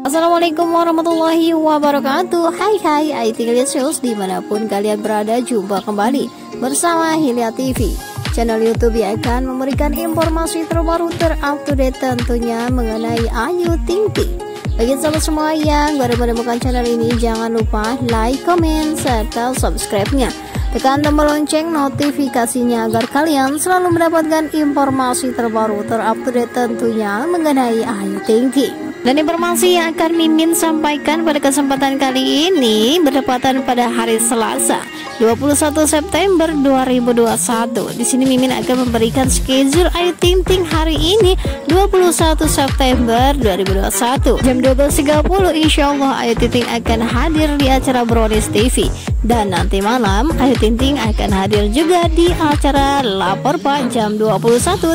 Assalamualaikum warahmatullahi wabarakatuh. Hai aytinglicious, dimanapun kalian berada, jumpa kembali bersama Hilya TV. Channel YouTube yang akan memberikan informasi terbaru terupdate tentunya mengenai Ayu Ting Ting. Bagi sahabat semua yang baru menemukan channel ini, jangan lupa like, comment, serta subscribe-nya. Tekan tombol lonceng notifikasinya agar kalian selalu mendapatkan informasi terbaru terupdate tentunya mengenai Ayu Ting Ting. Dan informasi yang akan Mimin sampaikan pada kesempatan kali ini bertepatan pada hari Selasa 21 September 2021. Di sini Mimin akan memberikan schedule Ayu Ting Ting hari ini 21 September 2021. Jam 12.30 insya Allah Ayu Ting Ting akan hadir di acara Bronis TV. Dan nanti malam Ayu Ting Ting akan hadir juga di acara Lapor Pak jam 21.30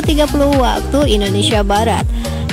waktu Indonesia Barat.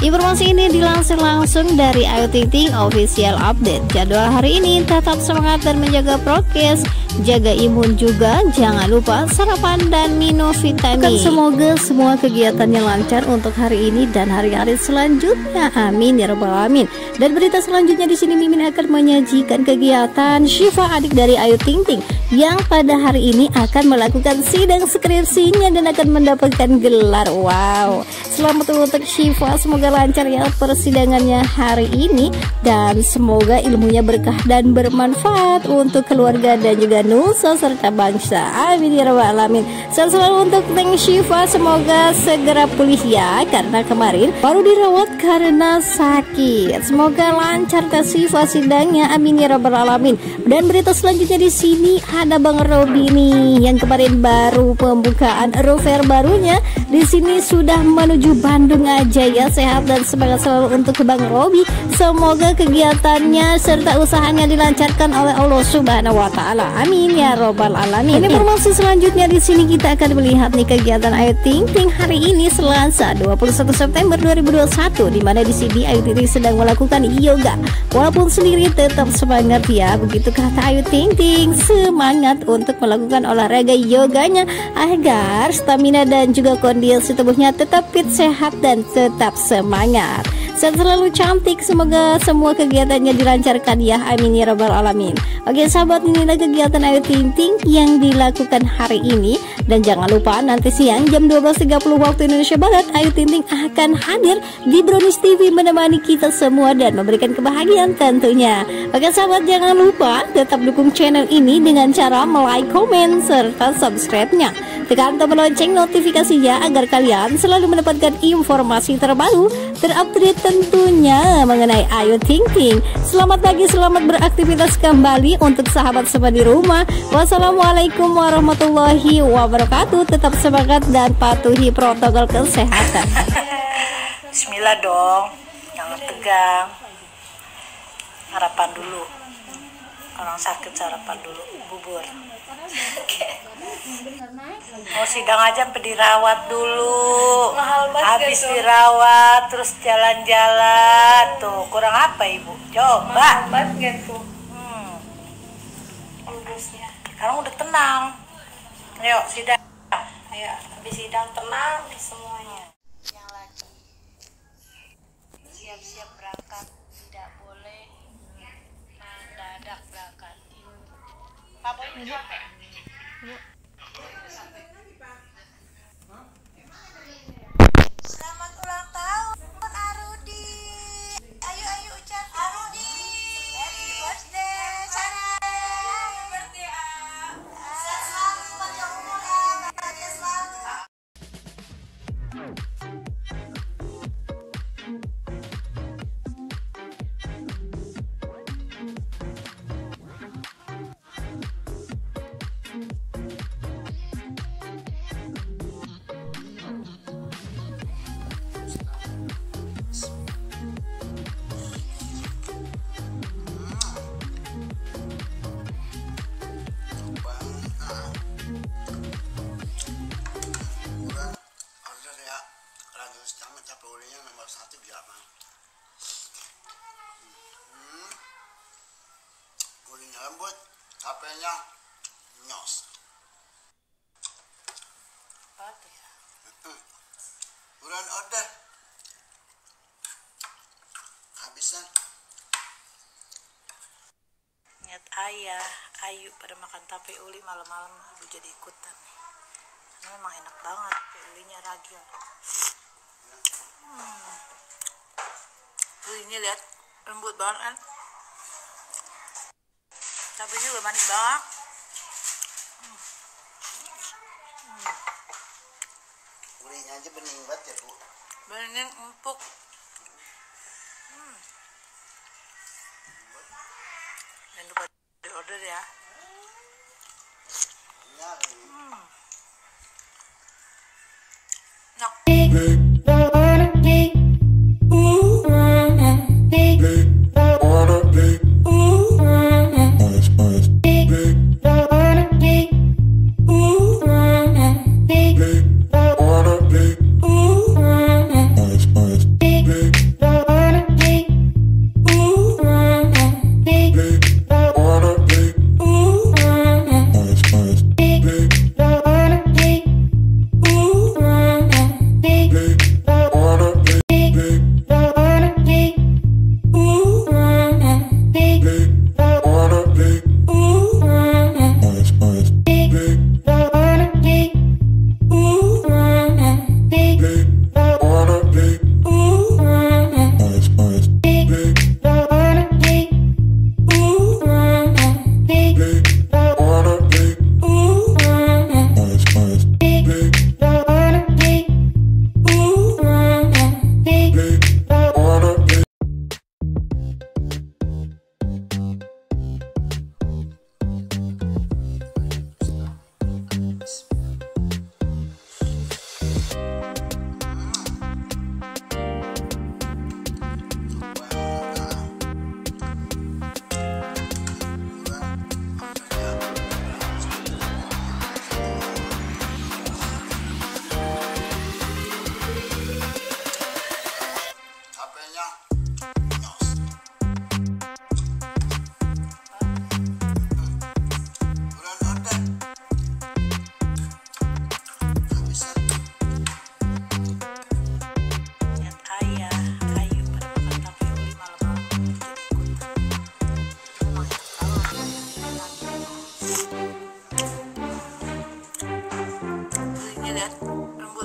Informasi ini dilansir langsung dari Ayu Ting Ting Official Update. Jadwal hari ini, tetap semangat dan menjaga prokes, jaga imun juga, jangan lupa sarapan dan minum vitamin. Semoga semua kegiatannya lancar untuk hari ini dan hari-hari selanjutnya. Amin ya rabbal alamin. Dan berita selanjutnya di sini Mimin akan menyajikan kegiatan Syifa, adik dari Ayu Ting Ting, yang pada hari ini akan melakukan sidang skripsinya dan akan mendapatkan gelar. Wow. Selamat untuk Syifa, semoga lancar ya persidangannya hari ini, dan semoga ilmunya berkah dan bermanfaat untuk keluarga dan juga nusa serta bangsa. Amin ya rabbal alamin. Selalu untuk Neng Syifa, semoga segera pulih ya, karena kemarin baru dirawat karena sakit. Semoga lancar ke Syifa sidangnya. Amin ya rabbal alamin. Dan berita selanjutnya di sini ada Bang Robby nih, yang kemarin baru pembukaan rover barunya. Di sini sudah menuju Bandung aja ya. Sehat dan semangat selalu untuk Bang Robby. Semoga kegiatannya serta usahanya dilancarkan oleh Allah Subhanahu wa taala. Amin ya robbal alamin. Ini informasi selanjutnya di sini kita akan melihat nih kegiatan Ayu Ting Ting hari ini Selasa 21 September 2021, di mana di sini Ayu Ting Ting sedang melakukan yoga. Walaupun sendiri tetap semangat ya. Begitu kata Ayu Ting Ting, semangat untuk melakukan olahraga yoganya agar stamina dan juga kondisi tubuhnya tetap fit, sehat dan tetap semangat. Selalu cantik, semoga semua kegiatannya dilancarkan ya. Amin ya rabbal alamin. Oke sahabat, inilah kegiatan Ayu Ting Ting yang dilakukan hari ini. Dan jangan lupa nanti siang jam 12.30 waktu Indonesia Barat, Ayu Ting Ting akan hadir di Bronis TV menemani kita semua dan memberikan kebahagiaan tentunya. Oke sahabat, jangan lupa tetap dukung channel ini dengan cara like, komen, serta subscribe-nya. Tekan tombol lonceng notifikasinya agar kalian selalu mendapatkan informasi terbaru terupdate tentunya mengenai Ayu Ting Ting. Selamat pagi, selamat beraktivitas kembali untuk sahabat semua di rumah. Wassalamualaikum warahmatullahi wabarakatuh. Tetap semangat dan patuhi protokol kesehatan. Bismillah dong, jangan tegang. Harapan dulu. Orang sakit harapan dulu, bubur. Mau sidang aja sampai dirawat dulu. Habis dirawat terus jalan-jalan. Tuh kurang apa ibu? Coba. Sekarang udah tenang. Ayo sidang. Ayo habis sidang tenang semuanya. Yang lagi siap-siap berangkat, tidak boleh mendadak berangkat. Pak Boy ini capek. Selamat ulang tahun Arudi. Ayo ayo ucap Arudi. Happy birthday Sarah. Happy birthday selalu panjang umur ya, selalu. Lembut, capeknya nyos. Kurang order. Habisan ayah, Ayu pada makan tape uli malam-malam. Aduh, jadi ikutan nih. Karena memang enak banget, tape ulinya ragil. Ulinya lihat lembut banget kan. Tapenya juga manis banget. Ulinya aja bening banget ya, Bu. Bening, empuk. Jangan lupa di order ya. Lembut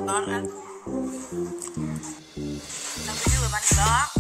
banget kan, tapi juga manis banget.